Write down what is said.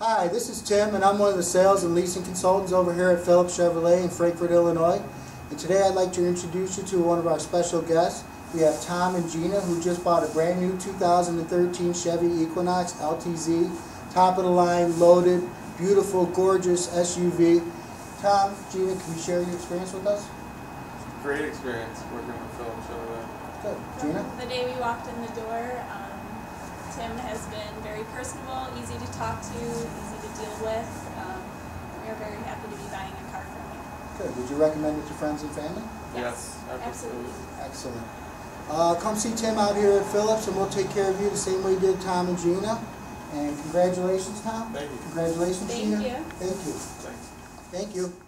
Hi, this is Tim, and I'm one of the sales and leasing consultants over here at Phillips Chevrolet in Frankfort, Illinois. And today I'd like to introduce you to one of our special guests. We have Tom and Gina, who just bought a brand new 2013 Chevy Equinox LTZ, top of the line, loaded, beautiful, gorgeous SUV. Tom, Gina, can you share your experience with us? Great experience working with Phillips Chevrolet. Good. Gina? From the day we walked in the door, Tim has been very personable, easy to talk to, easy to deal with. We are very happy to be buying a car from him. Good. Would you recommend it to friends and family? Yes, absolutely. Excellent. Come see Tim out here at Phillips, and we'll take care of you the same way we did Tom and Gina. And congratulations, Tom. Thank you. Congratulations, Gina. Thank you. Thank you. Thank you.